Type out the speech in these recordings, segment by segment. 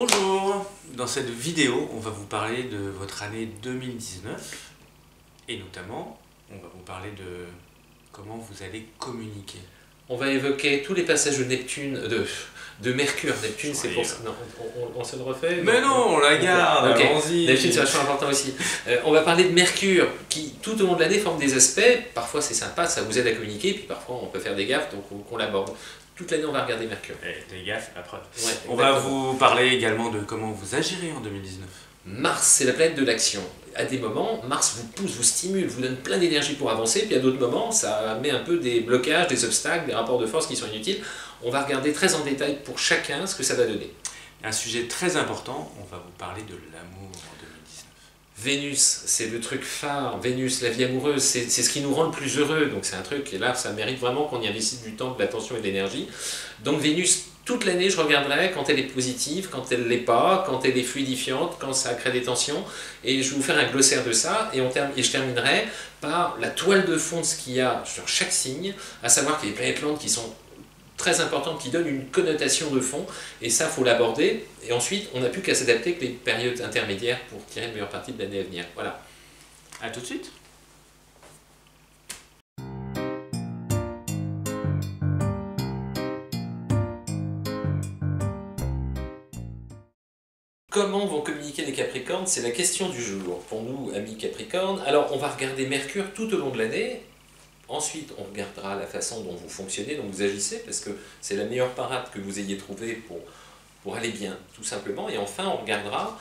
Bonjour, dans cette vidéo, on va vous parler de votre année 2019 et notamment, on va vous parler de comment vous allez communiquer. On va évoquer tous les passages de Neptune, de Mercure. Neptune, c'est pour ça. Non, on se le refait. Mais non, on la garde, okay. Allons-y. Neptune, c'est vachement important aussi. On va parler de Mercure qui, tout au long de l'année, forme des aspects. Parfois, c'est sympa, ça vous aide à communiquer, puis parfois, on peut faire des gaffes, donc qu'on l'aborde. Toute l'année, on va regarder Mercure. Et les gaffes, la preuve. Ouais, on va vous parler également de comment vous agirez en 2019. Mars, c'est la planète de l'action. À des moments, Mars vous pousse, vous stimule, vous donne plein d'énergie pour avancer, puis à d'autres moments, ça met un peu des blocages, des obstacles, des rapports de force qui sont inutiles. On va regarder très en détail pour chacun ce que ça va donner. Un sujet très important, on va vous parler de l'amour en 2019. Vénus, c'est le truc phare. Vénus, la vie amoureuse, c'est ce qui nous rend le plus heureux. Donc c'est un truc, et là, ça mérite vraiment qu'on y investisse du temps, de l'attention et de l'énergie. Donc Vénus, toute l'année, je regarderai quand elle est positive, quand elle ne l'est pas, quand elle est fluidifiante, quand ça crée des tensions. Et je vais vous faire un glossaire de ça. Et je terminerai par la toile de fond de ce qu'il y a sur chaque signe, à savoir qu'il y a plein de plantes qui sont très importantes, qui donnent une connotation de fond. Et ça, il faut l'aborder. Et ensuite, on n'a plus qu'à s'adapter avec les périodes intermédiaires pour tirer la meilleure partie de l'année à venir. Voilà. À tout de suite. Comment vont communiquer les Capricornes? C'est la question du jour pour nous, amis Capricornes. Alors, on va regarder Mercure tout au long de l'année. Ensuite, on regardera la façon dont vous fonctionnez, dont vous agissez, parce que c'est la meilleure parade que vous ayez trouvée pour aller bien, tout simplement. Et enfin, on regardera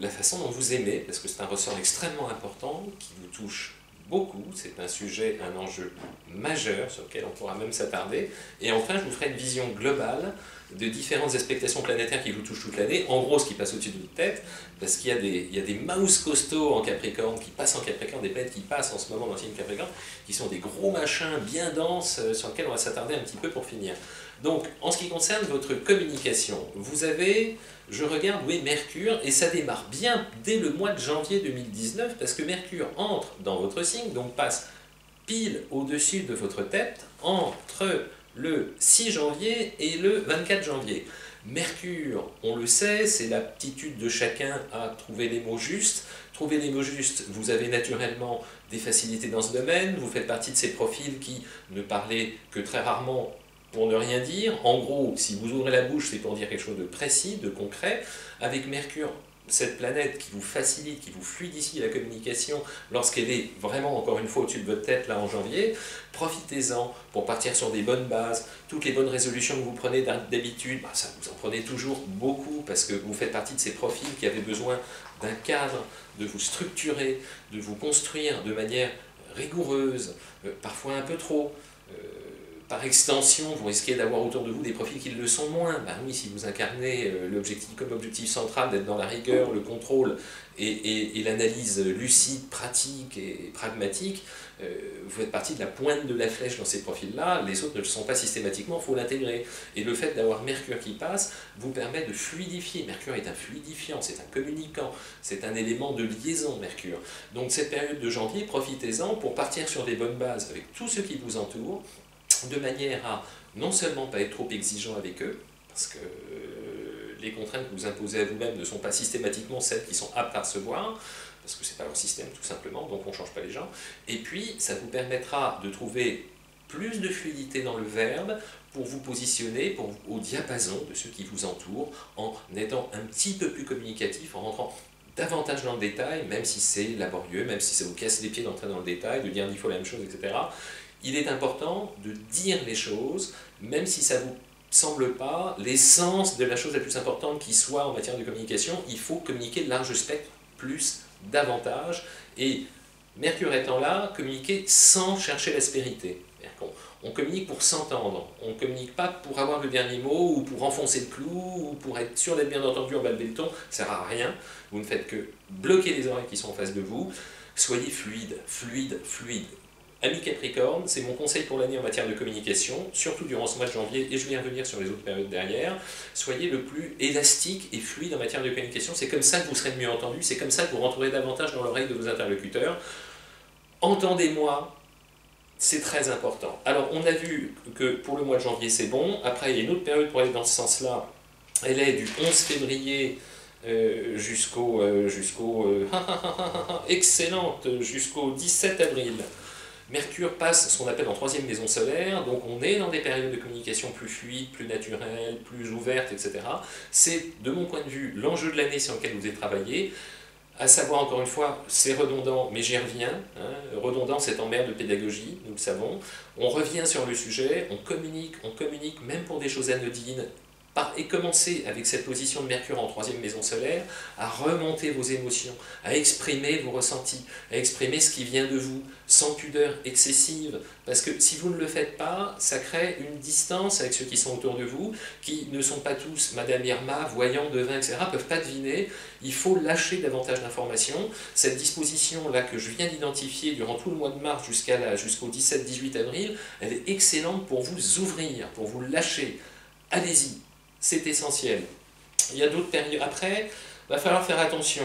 la façon dont vous aimez, parce que c'est un ressort extrêmement important qui vous touche beaucoup. C'est un sujet, un enjeu majeur sur lequel on pourra même s'attarder. Et enfin, je vous ferai une vision globale de différentes expectations planétaires qui vous touchent toute l'année, en gros ce qui passe au-dessus de votre tête, parce qu'il y a des mouse costauds en Capricorne qui passent en Capricorne, des planètes qui passent en ce moment dans le signe Capricorne, qui sont des gros machins bien denses sur lesquels on va s'attarder un petit peu pour finir. Donc, en ce qui concerne votre communication, vous avez, je regarde, oui, Mercure, et ça démarre bien dès le mois de janvier 2019, parce que Mercure entre dans votre signe, donc passe pile au-dessus de votre tête, entre le 6 janvier et le 24 janvier. Mercure, on le sait, c'est l'aptitude de chacun à trouver les mots justes. Trouver les mots justes, vous avez naturellement des facilités dans ce domaine, vous faites partie de ces profils qui ne parlaient que très rarement pour ne rien dire. En gros, si vous ouvrez la bouche, c'est pour dire quelque chose de précis, de concret. Avec Mercure, cette planète qui vous facilite, qui vous fluidifie la communication lorsqu'elle est vraiment, encore une fois, au-dessus de votre tête, là, en janvier, profitez-en pour partir sur des bonnes bases. Toutes les bonnes résolutions que vous prenez d'habitude, ça vous en prenez toujours beaucoup parce que vous faites partie de ces profils qui avaient besoin d'un cadre, de vous structurer, de vous construire de manière rigoureuse, parfois un peu trop. Par extension, vous risquez d'avoir autour de vous des profils qui le sont moins. Ben oui, si vous incarnez l'objectif comme objectif central d'être dans la rigueur, le contrôle et l'analyse lucide, pratique et pragmatique, vous faites partie de la pointe de la flèche dans ces profils-là. Les autres ne le sont pas systématiquement, il faut l'intégrer. Et le fait d'avoir Mercure qui passe vous permet de fluidifier. Mercure est un fluidifiant, c'est un communicant, c'est un élément de liaison, Mercure. Donc cette période de janvier, profitez-en pour partir sur des bonnes bases avec tout ce qui vous entoure, de manière à non seulement pas être trop exigeant avec eux, parce que les contraintes que vous imposez à vous-même ne sont pas systématiquement celles qui sont aptes à recevoir, parce que c'est pas leur système tout simplement, donc on ne change pas les gens, et puis ça vous permettra de trouver plus de fluidité dans le verbe pour vous positionner au diapason de ceux qui vous entourent, en étant un petit peu plus communicatif, en rentrant davantage dans le détail, même si c'est laborieux, même si ça vous casse les pieds d'entrer dans le détail, de dire 10 fois la même chose, etc. Il est important de dire les choses, même si ça ne vous semble pas l'essence de la chose la plus importante qui soit en matière de communication. Il faut communiquer large spectre, plus, davantage. Et Mercure étant là, communiquer sans chercher l'aspérité. On communique pour s'entendre, on ne communique pas pour avoir le dernier mot, ou pour enfoncer le clou, ou pour être sûr d'être bien entendu en bas le ton. Ça ne sert à rien, vous ne faites que bloquer les oreilles qui sont en face de vous. Soyez fluide, fluide, fluide. Amis Capricorne, c'est mon conseil pour l'année en matière de communication, surtout durant ce mois de janvier, et je vais y revenir sur les autres périodes derrière. Soyez le plus élastique et fluide en matière de communication, c'est comme ça que vous serez mieux entendu, c'est comme ça que vous rentrerez davantage dans l'oreille de vos interlocuteurs. Entendez-moi, c'est très important. Alors, on a vu que pour le mois de janvier, c'est bon, après il y a une autre période pour aller dans ce sens-là, Elle est du 11 février jusqu'au 17 avril. Mercure passe ce qu'on appelle en 3e maison solaire, donc on est dans des périodes de communication plus fluides, plus naturelles, plus ouvertes, etc. C'est, de mon point de vue, l'enjeu de l'année sur lequel vous avez travaillé, à savoir, encore une fois, c'est redondant, mais j'y reviens, hein. Redondant, c'est en mer de pédagogie, nous le savons, on revient sur le sujet, on communique, même pour des choses anodines, et commencez avec cette position de Mercure en 3e maison solaire à remonter vos émotions, à exprimer vos ressentis, à exprimer ce qui vient de vous, sans pudeur excessive, parce que si vous ne le faites pas, ça crée une distance avec ceux qui sont autour de vous, qui ne sont pas tous Madame Irma, voyants, devins, etc., ne peuvent pas deviner, il faut lâcher davantage d'informations. Cette disposition-là que je viens d'identifier durant tout le mois de mars jusqu'au 17-18 avril, elle est excellente pour vous ouvrir, pour vous lâcher. Allez-y. C'est essentiel. Il y a d'autres périodes. Après, il va falloir faire attention.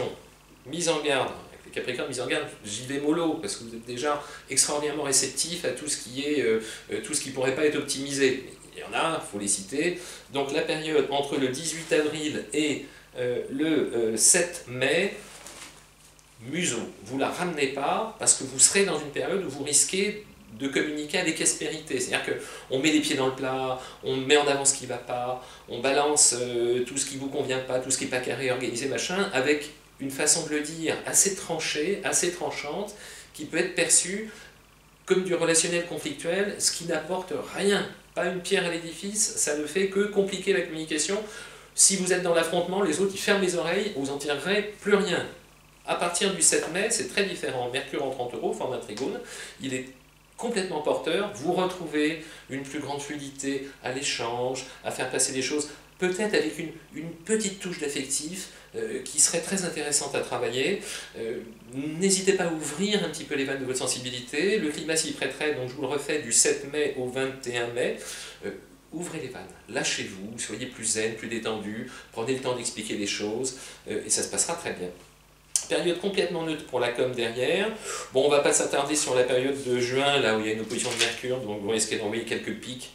Mise en garde. Avec les Capricornes, mise en garde, j'y vais mollo, parce que vous êtes déjà extraordinairement réceptif à tout ce qui pourrait pas être optimisé. Il y en a, il faut les citer. Donc la période entre le 18 avril et le 7 mai, museau. Vous la ramenez pas, parce que vous serez dans une période où vous risquez de communiquer avec aspérité, c'est-à-dire qu'on met les pieds dans le plat, on met en avant ce qui ne va pas, on balance tout ce qui ne vous convient pas, tout ce qui n'est pas carré, organisé, machin, avec une façon de le dire assez tranchée, assez tranchante, qui peut être perçue comme du relationnel conflictuel, ce qui n'apporte rien, pas une pierre à l'édifice, ça ne fait que compliquer la communication. Si vous êtes dans l'affrontement, les autres ils ferment les oreilles, vous n'en tirerez plus rien. À partir du 7 mai, c'est très différent. Mercure en 30 euros, forme un trigone, il est complètement porteur, vous retrouvez une plus grande fluidité à l'échange, à faire passer des choses, peut-être avec une petite touche d'affectif qui serait très intéressante à travailler. N'hésitez pas à ouvrir un petit peu les vannes de votre sensibilité, le climat s'y prêterait, donc je vous le refais, du 7 mai au 21 mai. Ouvrez les vannes, lâchez-vous, soyez plus zen, plus détendu, prenez le temps d'expliquer les choses et ça se passera très bien. Période complètement neutre pour la com derrière. Bon, on ne va pas s'attarder sur la période de juin, là où il y a une opposition de Mercure, donc vous risquez d'envoyer quelques pics.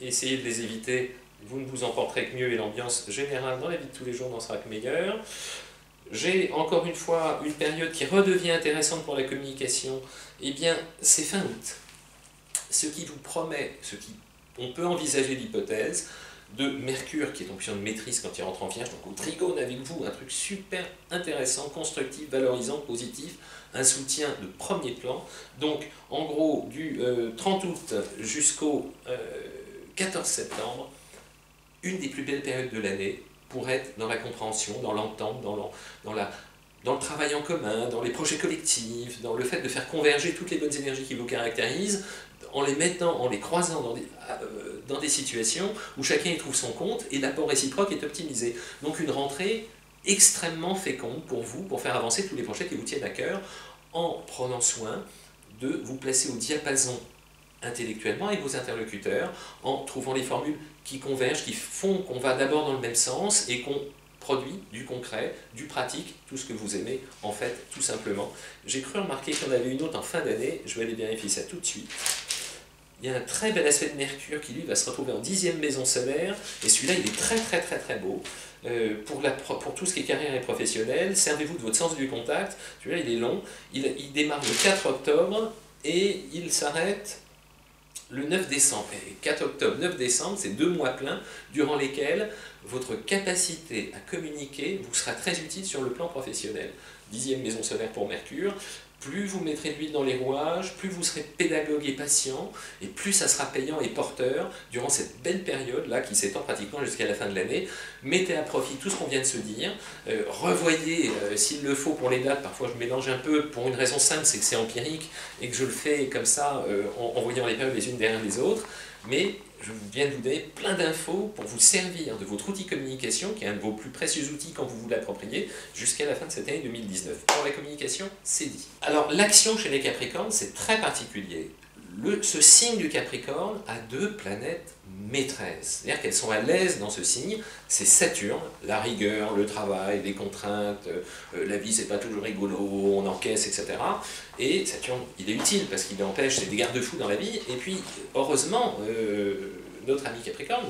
Essayez de les éviter, vous ne vous en porterez que mieux et l'ambiance générale dans la vie de tous les jours n'en sera que meilleure. J'ai encore une fois une période qui redevient intéressante pour la communication. Eh bien, c'est fin août. Ce qui vous promet, on peut envisager l'hypothèse de Mercure, qui est donc de maîtrise quand il rentre en Vierge, donc au trigone avec vous, un truc super intéressant, constructif, valorisant, positif, un soutien de premier plan. Donc, en gros, du 30 août jusqu'au 14 septembre, une des plus belles périodes de l'année pour être dans la compréhension, dans l'entente, dans le travail en commun, dans les projets collectifs, dans le fait de faire converger toutes les bonnes énergies qui vous caractérisent, en les mettant, en les croisant dans des situations où chacun y trouve son compte et l'apport réciproque est optimisé. Donc une rentrée extrêmement féconde pour vous, pour faire avancer tous les projets qui vous tiennent à cœur, en prenant soin de vous placer au diapason intellectuellement avec vos interlocuteurs, en trouvant les formules qui convergent, qui font qu'on va d'abord dans le même sens et qu'on produit du concret, du pratique, tout ce que vous aimez en fait, tout simplement. J'ai cru remarquer qu'il y en avait une autre en fin d'année, je vais aller vérifier ça tout de suite. Il y a un très bel aspect de Mercure qui, lui, va se retrouver en 10e maison solaire. Et celui-là, il est très, très, très, très beau. Pour tout ce qui est carrière et professionnel, servez-vous de votre sens du contact. Celui-là, il est long. Il démarre le 4 octobre et il s'arrête le 9 décembre. Et 4 octobre, 9 décembre, c'est 2 mois pleins durant lesquels votre capacité à communiquer vous sera très utile sur le plan professionnel. 10e maison solaire pour Mercure. Plus vous mettrez de l'huile dans les rouages, plus vous serez pédagogue et patient, et plus ça sera payant et porteur durant cette belle période-là qui s'étend pratiquement jusqu'à la fin de l'année. Mettez à profit tout ce qu'on vient de se dire, revoyez s'il le faut pour les dates, parfois je mélange un peu pour une raison simple, c'est que c'est empirique et que je le fais comme ça en voyant les périodes les unes derrière les autres, mais je viens de vous donner plein d'infos pour vous servir de votre outil communication, qui est un de vos plus précieux outils quand vous vous l'appropriez, jusqu'à la fin de cette année 2019. Pour la communication, c'est dit. Alors, l'action chez les Capricornes, c'est très particulier. Ce signe du Capricorne a 2 planètes maîtresses, c'est-à-dire qu'elles sont à l'aise dans ce signe. C'est Saturne, la rigueur, le travail, les contraintes, la vie c'est pas toujours rigolo, on encaisse, etc. Et Saturne, il est utile parce qu'il empêche, c'est des garde-fous dans la vie. Et puis, heureusement, nos amis Capricornes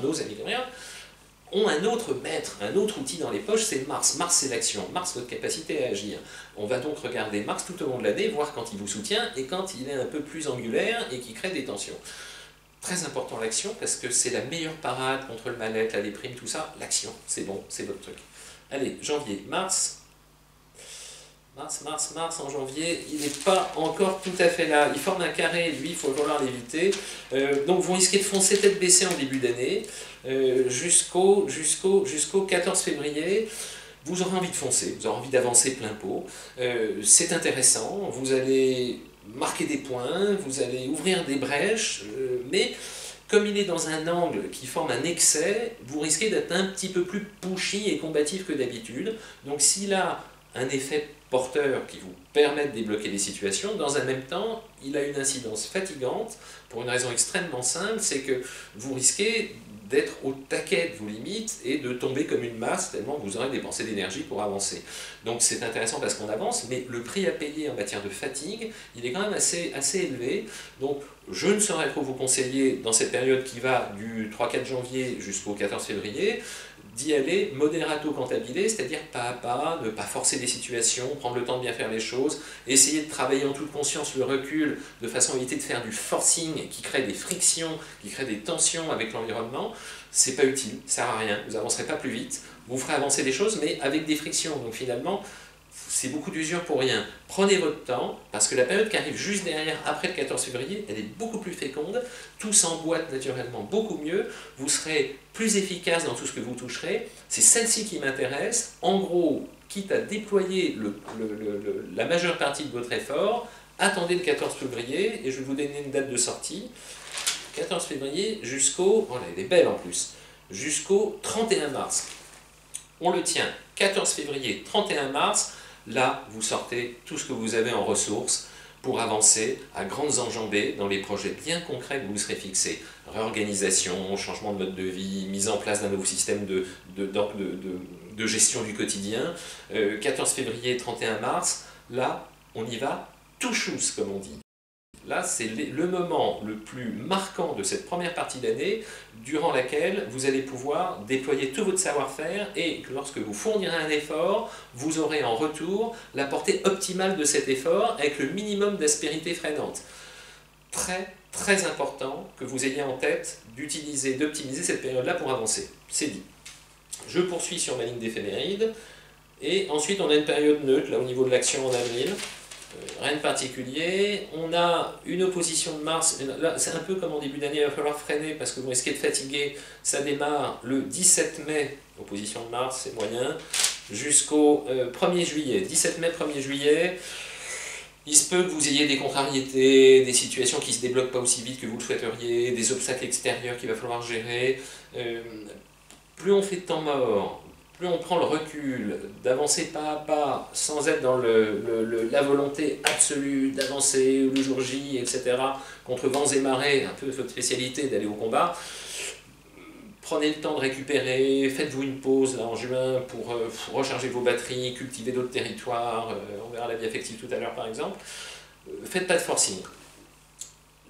ont un autre maître, un autre outil dans les poches, c'est Mars. Mars, c'est l'action. Mars, votre capacité à agir. On va donc regarder Mars tout au long de l'année, voir quand il vous soutient et quand il est un peu plus angulaire et qui crée des tensions. Très important l'action, parce que c'est la meilleure parade contre le mal-être, la déprime, tout ça. L'action, c'est bon, c'est votre truc. Allez, janvier, Mars. Mars en janvier, il n'est pas encore tout à fait là. Il forme un carré, lui, il faut vouloir l'éviter. Donc vous risquez de foncer tête baissée en début d'année, jusqu'au 14 février. Vous aurez envie de foncer, vous aurez envie d'avancer plein pot. C'est intéressant, vous allez marquer des points, vous allez ouvrir des brèches, mais comme il est dans un angle qui forme un excès, vous risquez d'être un petit peu plus pushy et combatif que d'habitude. Donc s'il a un effet porteur qui vous permette de débloquer les situations, dans un même temps, il a une incidence fatigante, pour une raison extrêmement simple, c'est que vous risquez d'être au taquet de vos limites et de tomber comme une masse tellement vous aurez dépensé d'énergie pour avancer. Donc c'est intéressant parce qu'on avance, mais le prix à payer en matière de fatigue, il est quand même assez élevé. Donc je ne saurais trop vous conseiller dans cette période qui va du 3-4 janvier jusqu'au 14 février, d'y aller moderato cantabile, c'est-à-dire pas à pas, ne pas forcer des situations, prendre le temps de bien faire les choses, essayer de travailler en toute conscience le recul, de façon à éviter de faire du forcing qui crée des frictions, qui crée des tensions avec l'environnement. C'est pas utile, ça sert à rien, vous avancerez pas plus vite, vous ferez avancer des choses, mais avec des frictions, donc finalement, c'est beaucoup d'usure pour rien. Prenez votre temps, parce que la période qui arrive juste derrière, après le 14 février, elle est beaucoup plus féconde, tout s'emboîte naturellement beaucoup mieux, vous serez plus efficace dans tout ce que vous toucherez. C'est celle-ci qui m'intéresse. En gros, quitte à déployer la majeure partie de votre effort, attendez le 14 février, et je vais vous donner une date de sortie, 14 février jusqu'au... Oh là, elle est belle en plus, jusqu'au 31 mars. On le tient, 14 février, 31 mars, là, vous sortez tout ce que vous avez en ressources pour avancer à grandes enjambées dans les projets bien concrets que vous serez fixés. Réorganisation, changement de mode de vie, mise en place d'un nouveau système de gestion du quotidien. 14 février, 31 mars, là, on y va tout chousse, comme on dit. Là, c'est le moment le plus marquant de cette première partie d'année, durant laquelle vous allez pouvoir déployer tout votre savoir-faire et lorsque vous fournirez un effort, vous aurez en retour la portée optimale de cet effort avec le minimum d'aspérité freinante. Très important que vous ayez en tête d'utiliser, d'optimiser cette période-là pour avancer. C'est dit. Je poursuis sur ma ligne d'éphéméride et ensuite on a une période neutre, là au niveau de l'action en avril. Rien de particulier, on a une opposition de Mars, c'est un peu comme en début d'année, il va falloir freiner parce que vous risquez de fatiguer, ça démarre le 17 mai, opposition de Mars, c'est moyen, jusqu'au 1er juillet, 17 mai, 1er juillet, il se peut que vous ayez des contrariétés, des situations qui ne se débloquent pas aussi vite que vous le souhaiteriez, des obstacles extérieurs qu'il va falloir gérer, plus on fait de temps mort, plus on prend le recul, d'avancer pas à pas, sans être dans la volonté absolue d'avancer le jour J, etc., contre vents et marées, un peu votre spécialité d'aller au combat, prenez le temps de récupérer, faites-vous une pause là, en juin pour recharger vos batteries, cultiver d'autres territoires, on verra la vie affective tout à l'heure par exemple, faites pas de forcing.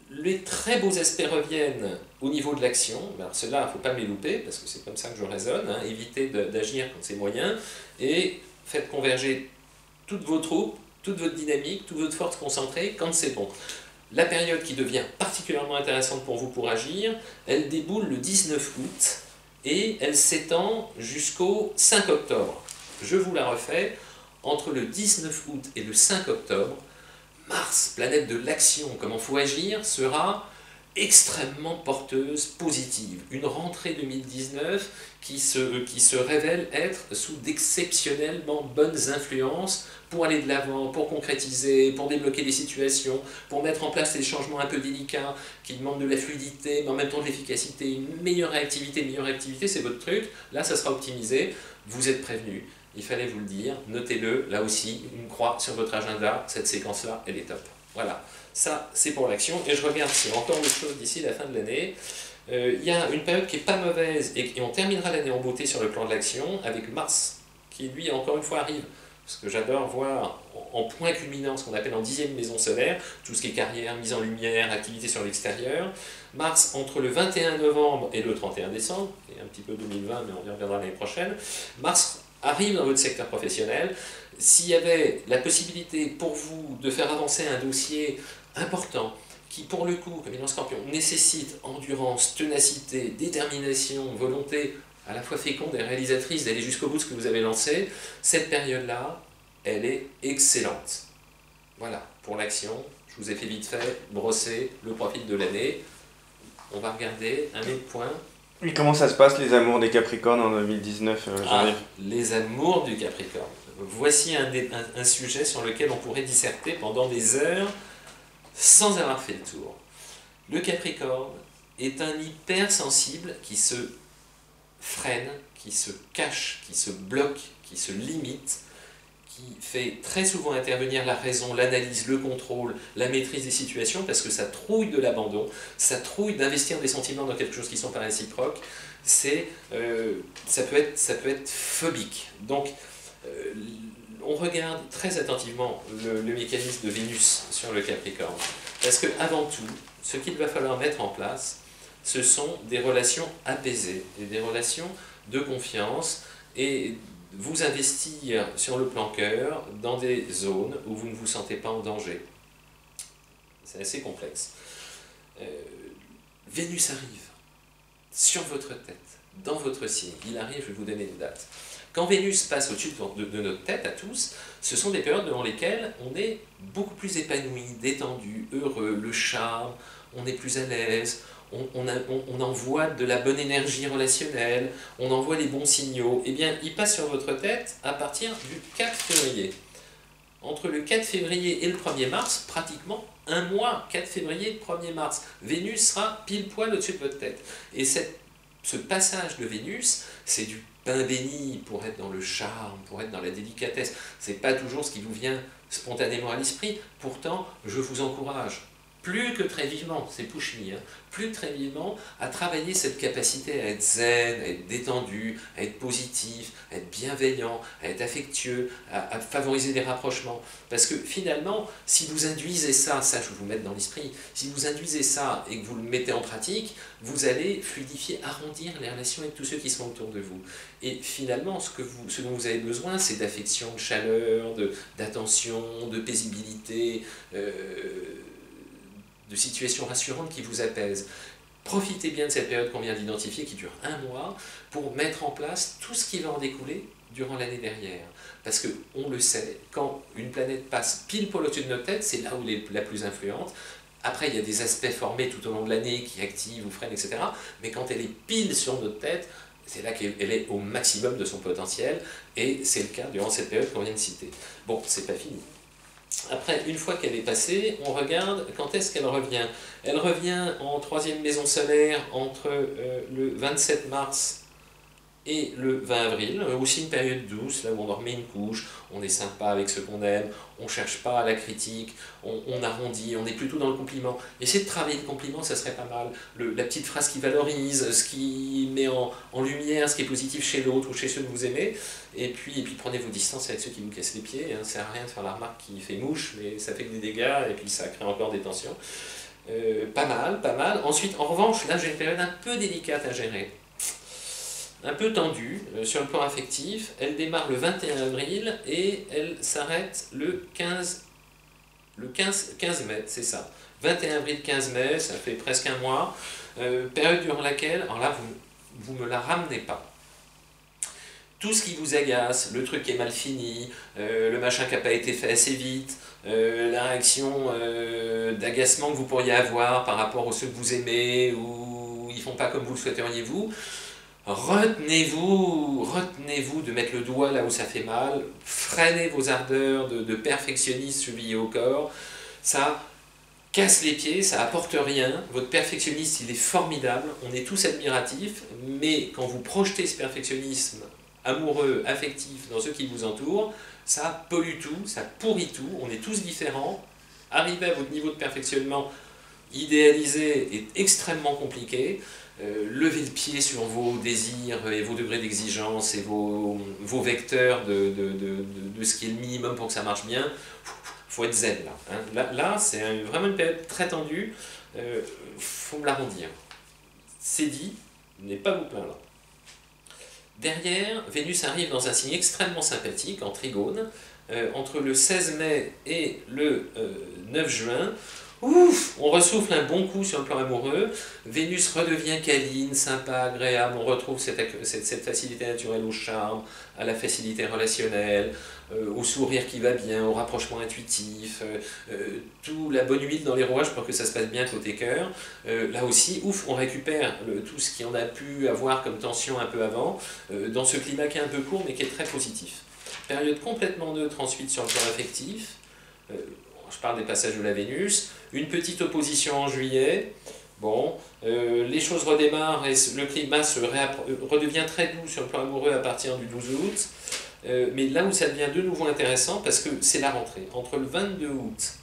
Les très beaux aspects reviennent au niveau de l'action, cela, il ne faut pas me les louper, parce que c'est comme ça que je raisonne, hein. Évitez d'agir quand c'est moyen, et faites converger toutes vos troupes, toute votre dynamique, toute votre force concentrée quand c'est bon. La période qui devient particulièrement intéressante pour vous pour agir, elle déboule le 19 août, et elle s'étend jusqu'au 5 octobre. Je vous la refais, entre le 19 août et le 5 octobre, Mars, planète de l'action, comment il faut agir, sera extrêmement porteuse, positive. Une rentrée 2019 qui se révèle être sous d'exceptionnellement bonnes influences pour aller de l'avant, pour concrétiser, pour débloquer les situations, pour mettre en place des changements un peu délicats qui demandent de la fluidité, mais en même temps de l'efficacité, une meilleure réactivité, c'est votre truc. Là, ça sera optimisé, vous êtes prévenus. Il fallait vous le dire, notez-le, là aussi, une croix sur votre agenda, cette séquence-là, elle est top. Voilà, ça c'est pour l'action, et je regarde s'il y a encore autre chose d'ici la fin de l'année. Il y a une période qui n'est pas mauvaise, et on terminera l'année en beauté sur le plan de l'action, avec Mars, qui lui, encore une fois, arrive parce que j'adore voir en point culminant, ce qu'on appelle en 10e maison solaire, tout ce qui est carrière, mise en lumière, activité sur l'extérieur. Mars, entre le 21 novembre et le 31 décembre, et un petit peu 2020, mais on y reviendra l'année prochaine, Mars arrive dans votre secteur professionnel. S'il y avait la possibilité pour vous de faire avancer un dossier important, qui pour le coup, comme il est en Scorpion, nécessite endurance, ténacité, détermination, volonté, à la fois féconde et réalisatrice d'aller jusqu'au bout de ce que vous avez lancé, cette période-là, elle est excellente. Voilà, pour l'action, je vous ai fait vite fait brosser le profil de l'année. On va regarder un autre point. Et comment ça se passe les amours des Capricornes en 2019, Jean-Yves ? Les amours du Capricorne. Voici un sujet sur lequel on pourrait disserter pendant des heures sans avoir fait le tour. Le Capricorne est un hypersensible qui se freine, qui se cache, qui se bloque, qui se limite, qui fait très souvent intervenir la raison, l'analyse, le contrôle, la maîtrise des situations, parce que ça trouille de l'abandon, ça trouille d'investir des sentiments dans quelque chose qui ne sont pas réciproques, ça peut être phobique. Donc, on regarde très attentivement le mécanisme de Vénus sur le Capricorne, parce que avant tout, ce qu'il va falloir mettre en place, ce sont des relations apaisées, et des relations de confiance, et vous investir sur le plan cœur dans des zones où vous ne vous sentez pas en danger. C'est assez complexe. Vénus arrive sur votre tête, dans votre signe. Il arrive, je vais vous donner une date. Quand Vénus passe au-dessus de notre tête à tous, ce sont des périodes dans lesquelles on est beaucoup plus épanoui, détendu, heureux, le charme, on est plus à l'aise, on envoie de la bonne énergie relationnelle, on envoie les bons signaux. Eh bien, il passe sur votre tête à partir du 4 février. Entre le 4 février et le 1er mars, pratiquement un mois, 4 février, 1er mars, Vénus sera pile poil au-dessus de votre tête. Et ce passage de Vénus, c'est du pain béni pour être dans le charme, pour être dans la délicatesse. Ce n'est pas toujours ce qui vous vient spontanément à l'esprit. Pourtant, je vous encourage plus que très vivement, c'est Pouchmi, hein, plus très vivement à travailler cette capacité à être zen, à être détendu, à être positif, à être bienveillant, à être affectueux, à favoriser des rapprochements. Parce que finalement, si vous induisez ça je vais vous mettre dans l'esprit, si vous induisez ça et que vous le mettez en pratique, vous allez fluidifier, arrondir les relations avec tous ceux qui sont autour de vous. Et finalement, ce dont vous avez besoin, c'est d'affection, de chaleur, d'attention, de paisibilité, de situations rassurantes qui vous apaisent. Profitez bien de cette période qu'on vient d'identifier, qui dure un mois, pour mettre en place tout ce qui va en découler durant l'année derrière. Parce que, on le sait, quand une planète passe pile poil au-dessus de notre tête, c'est là où elle est la plus influente. Après, il y a des aspects formés tout au long de l'année qui activent ou freinent, etc. Mais quand elle est pile sur notre tête, c'est là qu'elle est au maximum de son potentiel, et c'est le cas durant cette période qu'on vient de citer. Bon, c'est pas fini. Après, une fois qu'elle est passée, on regarde quand est-ce qu'elle revient. Elle revient en 3e maison solaire entre le 27 mars et le 20 avril, aussi une période douce, là où on en remet une couche, on est sympa avec ce qu'on aime, on ne cherche pas à la critique, on arrondit, on est plutôt dans le compliment. Essayez de travailler le compliment, ça serait pas mal. La petite phrase qui valorise, ce qui met en lumière, ce qui est positif chez l'autre ou chez ceux que vous aimez, et puis prenez vos distances avec ceux qui vous cassent les pieds, hein. Ça ne sert à rien de faire la remarque qui fait mouche, mais ça fait que des dégâts, et puis ça crée encore des tensions. Pas mal, pas mal. Ensuite, en revanche, là j'ai une période un peu délicate à gérer, un peu tendue sur le plan affectif. Elle démarre le 21 avril et elle s'arrête le 15 mai, c'est ça. 21 avril, 15 mai, ça fait presque un mois, période durant laquelle, alors là, vous me la ramenez pas. Tout ce qui vous agace, le truc qui est mal fini, le machin qui n'a pas été fait assez vite, la réaction d'agacement que vous pourriez avoir par rapport aux ceux que vous aimez, ou ils font pas comme vous le souhaiteriez vous, retenez-vous de mettre le doigt là où ça fait mal, freinez vos ardeurs de perfectionniste subies au corps, ça casse les pieds, ça apporte rien, votre perfectionniste il est formidable, on est tous admiratifs, mais quand vous projetez ce perfectionnisme amoureux, affectif dans ceux qui vous entourent, ça pollue tout, ça pourrit tout, on est tous différents, arriver à votre niveau de perfectionnement idéalisé est extrêmement compliqué. lever le pied sur vos désirs et vos degrés d'exigence et vos vecteurs de ce qui est le minimum pour que ça marche bien. Faut être zen là. Hein. Là c'est vraiment une période très tendue. Faut me l'arrondir. C'est dit, n'est pas vous plaindre. Derrière, Vénus arrive dans un signe extrêmement sympathique, en trigone, entre le 16 mai et le 9 juin. Ouf, on ressouffle un bon coup sur le plan amoureux, Vénus redevient câline, sympa, agréable, on retrouve cette facilité naturelle au charme, à la facilité relationnelle, au sourire qui va bien, au rapprochement intuitif, tout la bonne huile dans les rouages pour que ça se passe bien côté cœur. Là aussi, ouf, on récupère tout ce qu'on a pu avoir comme tension un peu avant, dans ce climat qui est un peu court mais qui est très positif. Période complètement neutre ensuite sur le plan affectif, je parle des passages de la Vénus, une petite opposition en juillet, bon, les choses redémarrent et le climat redevient très doux sur le plan amoureux à partir du 12 août, mais là où ça devient de nouveau intéressant, parce que c'est la rentrée, entre le 22 août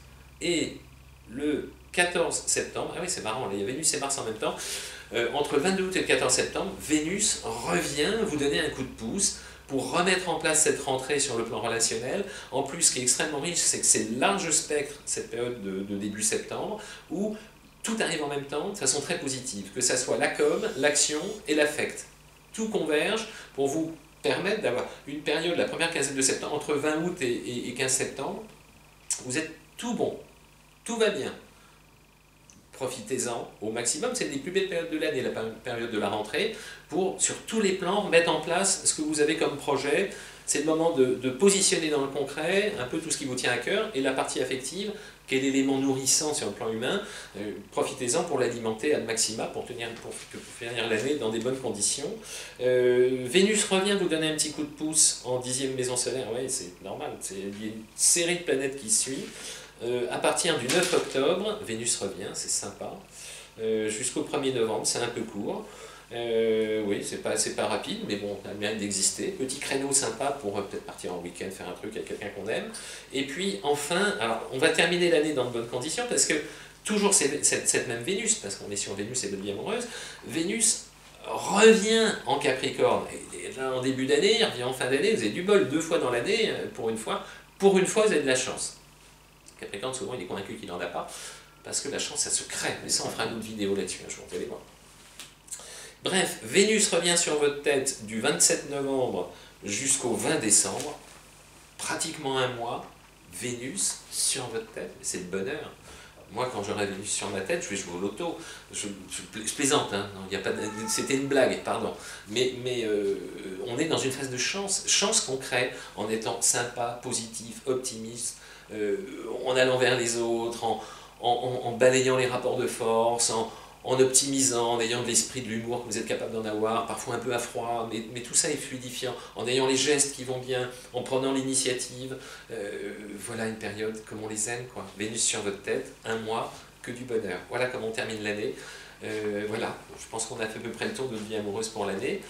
et le 14 septembre, ah oui c'est marrant, il y a Vénus et Mars en même temps, entre le 22 août et le 14 septembre, Vénus revient vous donner un coup de pouce, pour remettre en place cette rentrée sur le plan relationnel. En plus, ce qui est extrêmement riche, c'est que c'est large spectre, cette période de début septembre, où tout arrive en même temps, de façon très positive, que ça soit la com, l'action et l'affect. Tout converge pour vous permettre d'avoir une période, la première quinzaine de septembre, entre 20 août et 15 septembre, vous êtes tout bon, tout va bien. Profitez-en au maximum, c'est une des plus belles périodes de l'année, la période de la rentrée, pour sur tous les plans remettre en place ce que vous avez comme projet. C'est le moment de positionner dans le concret un peu tout ce qui vous tient à cœur, et la partie affective, qui est l'élément nourrissant sur le plan humain, profitez-en pour l'alimenter ad maxima, pour finir l'année dans des bonnes conditions. Vénus revient vous donner un petit coup de pouce en 10e maison solaire, oui c'est normal, il y a une série de planètes qui suit. À partir du 9 octobre, Vénus revient, c'est sympa, jusqu'au 1er novembre, c'est un peu court, oui, c'est pas rapide, mais bon, on a le mérite d'exister, petit créneau sympa pour peut-être partir en week-end, faire un truc avec quelqu'un qu'on aime, et puis enfin, alors on va terminer l'année dans de bonnes conditions, parce que toujours cette même Vénus, parce qu'on est sur Vénus et votre vie amoureuse, Vénus revient en Capricorne, et là en début d'année, il revient en fin d'année, vous avez du bol, 2 fois dans l'année, pour une fois vous avez de la chance. Capricorne, souvent, il est convaincu qu'il n'en a pas, parce que la chance, ça se crée. Mais ça, on fera une autre vidéo là-dessus, un jour, vous allez voir. Bref, Vénus revient sur votre tête du 27 novembre jusqu'au 20 décembre, pratiquement un mois, Vénus sur votre tête, c'est le bonheur. Moi, quand j'aurai Vénus sur ma tête, je vais jouer au loto, je plaisante, hein. C'était une blague, pardon, mais on est dans une phase de chance qu'on crée en étant sympa, positif, optimiste, en allant vers les autres, en balayant les rapports de force, en optimisant, en ayant de l'esprit, de l'humour que vous êtes capable d'en avoir, parfois un peu à froid, mais tout ça est fluidifiant, en ayant les gestes qui vont bien, en prenant l'initiative, voilà une période comme on les aime, quoi. Vénus sur votre tête, un mois, que du bonheur. Voilà comment on termine l'année. Voilà, je pense qu'on a fait à peu près le tour de notre vie amoureuse pour l'année.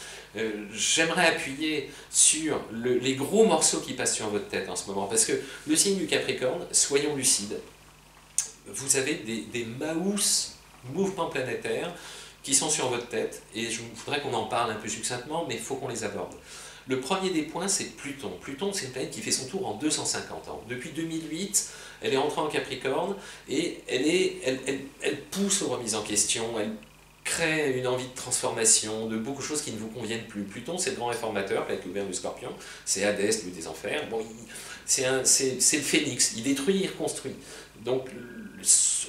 J'aimerais appuyer sur les gros morceaux qui passent sur votre tête en ce moment, parce que le signe du Capricorne, soyons lucides, vous avez des maous mouvements planétaires qui sont sur votre tête, et je voudrais qu'on en parle un peu succinctement, mais il faut qu'on les aborde. Le premier des points, c'est Pluton. Pluton, c'est une planète qui fait son tour en 250 ans. Depuis 2008, elle est rentrée en Capricorne et elle pousse aux remises en question, elle crée une envie de transformation, de beaucoup de choses qui ne vous conviennent plus. Pluton, c'est le grand réformateur, planète lumière du Scorpion, c'est Hadès, le des enfers, bon, c'est le phénix, il détruit, il reconstruit. Donc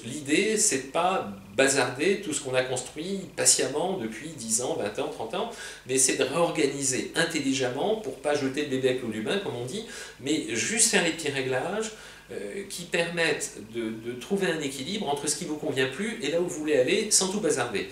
l'idée, c'est pas bazarder tout ce qu'on a construit patiemment depuis 10 ans, 20 ans, 30 ans, mais c'est de réorganiser intelligemment pour pas jeter le bébé avec l'eau du bain, comme on dit, mais juste faire les petits réglages qui permettent de trouver un équilibre entre ce qui vous convient plus et là où vous voulez aller sans tout bazarder.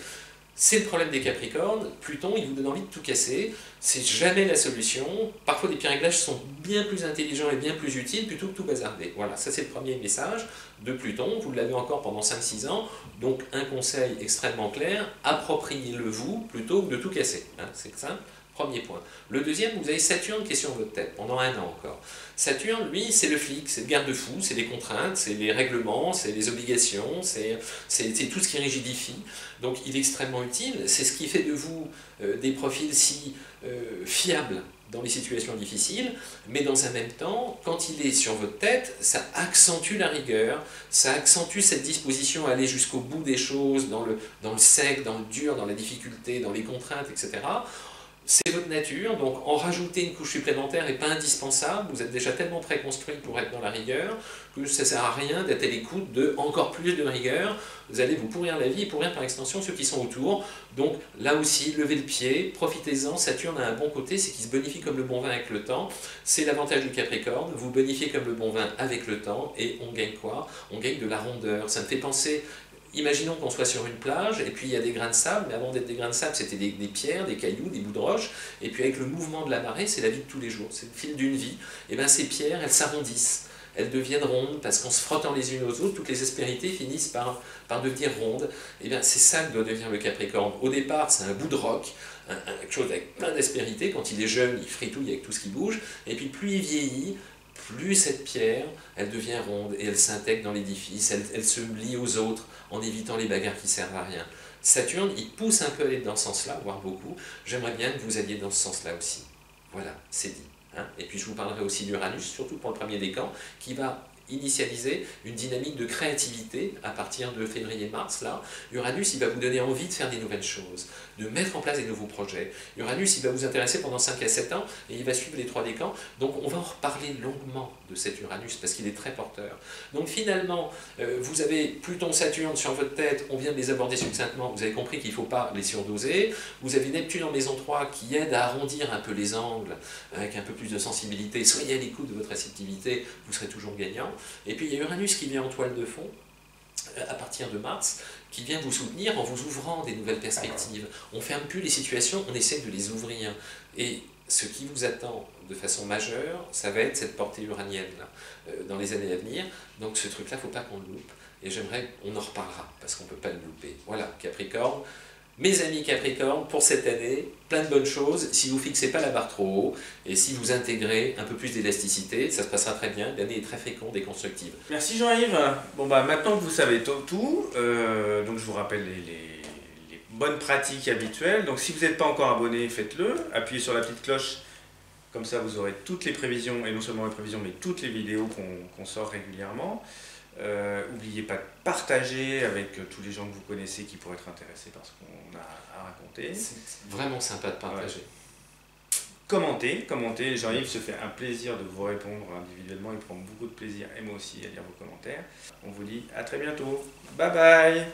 C'est le problème des Capricornes, Pluton, il vous donne envie de tout casser, c'est jamais la solution, parfois des petits réglages sont bien plus intelligents et bien plus utiles plutôt que tout bazarder. Voilà, ça c'est le premier message de Pluton, vous l'avez encore pendant 5-6 ans, donc un conseil extrêmement clair, appropriez-le vous plutôt que de tout casser, hein, c'est simple, Premier point. Le deuxième, vous avez Saturne qui est sur votre tête, pendant un an encore. Saturne, lui, c'est le flic, c'est le garde-fou, c'est les contraintes, c'est les règlements, c'est les obligations, c'est tout ce qui rigidifie. Donc il est extrêmement utile, c'est ce qui fait de vous des profils si fiables dans les situations difficiles, mais dans un même temps, quand il est sur votre tête, ça accentue la rigueur, ça accentue cette disposition à aller jusqu'au bout des choses, dans le sec, dans le dur, dans la difficulté, dans les contraintes, etc. C'est votre nature, donc en rajouter une couche supplémentaire n'est pas indispensable, vous êtes déjà tellement préconstruit pour être dans la rigueur, que ça ne sert à rien d'être à l'écoute de encore plus de rigueur, vous allez vous pourrir la vie, pourrir par extension ceux qui sont autour, donc là aussi, levez le pied, profitez-en, Saturne a un bon côté, c'est qu'il se bonifie comme le bon vin avec le temps, c'est l'avantage du Capricorne, vous bonifiez comme le bon vin avec le temps, et on gagne quoi? On gagne de la rondeur, ça me fait penser... Imaginons qu'on soit sur une plage, et puis il y a des grains de sable, mais avant d'être des grains de sable, c'était des pierres, des cailloux, des bouts de roche, et puis avec le mouvement de la marée, c'est la vie de tous les jours, c'est le fil d'une vie, et bien ces pierres, elles s'arrondissent, elles deviennent rondes, parce qu'en se frottant les unes aux autres, toutes les aspérités finissent par devenir rondes, et bien c'est ça que doit devenir le Capricorne. Au départ, c'est un bout de roc, quelque chose avec plein d'aspérités, quand il est jeune, il fritouille avec tout ce qui bouge, et puis plus il vieillit, plus cette pierre, elle devient ronde et elle s'intègre dans l'édifice, elle se lie aux autres en évitant les bagarres qui servent à rien. Saturne, il pousse un peu à aller dans ce sens-là, voire beaucoup. J'aimerais bien que vous alliez dans ce sens-là aussi. Voilà, c'est dit. Hein? Et puis je vous parlerai aussi d'Uranus, surtout pour le premier décan, qui va initialiser une dynamique de créativité à partir de février-mars. Là, Uranus, il va vous donner envie de faire des nouvelles choses, de mettre en place des nouveaux projets. Uranus, il va vous intéresser pendant 5 à 7 ans et il va suivre les 3 décans. Donc, on va en reparler longuement de cet Uranus parce qu'il est très porteur. Donc, finalement, vous avez Pluton, Saturne sur votre tête. On vient de les aborder succinctement. Vous avez compris qu'il ne faut pas les surdoser. Vous avez Neptune en maison 3 qui aide à arrondir un peu les angles avec un peu plus de sensibilité. Soyez à l'écoute de votre réceptivité. Vous serez toujours gagnant. Et puis il y a Uranus qui vient en toile de fond, à partir de mars, qui vient vous soutenir en vous ouvrant des nouvelles perspectives. On ne ferme plus les situations, on essaie de les ouvrir. Et ce qui vous attend de façon majeure, ça va être cette portée uranienne là, dans les années à venir. Donc ce truc-là, il ne faut pas qu'on le loupe. Et j'aimerais, on en reparlera, parce qu'on ne peut pas le louper. Voilà, Capricorne. Mes amis Capricorne, pour cette année, plein de bonnes choses. Si vous ne fixez pas la barre trop haut, et si vous intégrez un peu plus d'élasticité, ça se passera très bien. L'année est très féconde et constructive. Merci Jean-Yves. Bon bah maintenant que vous savez tout, donc je vous rappelle les bonnes pratiques habituelles. Donc si vous n'êtes pas encore abonné, faites-le. Appuyez sur la petite cloche, comme ça vous aurez toutes les prévisions, et non seulement les prévisions, mais toutes les vidéos qu'on sort régulièrement. N'oubliez pas de partager avec tous les gens que vous connaissez qui pourraient être intéressés par ce qu'on a à raconter. C'est vraiment sympa de partager. Ouais. Commentez. Jean-Yves se fait un plaisir de vous répondre individuellement. Il prend beaucoup de plaisir, et moi aussi, à lire vos commentaires. On vous dit à très bientôt. Bye bye.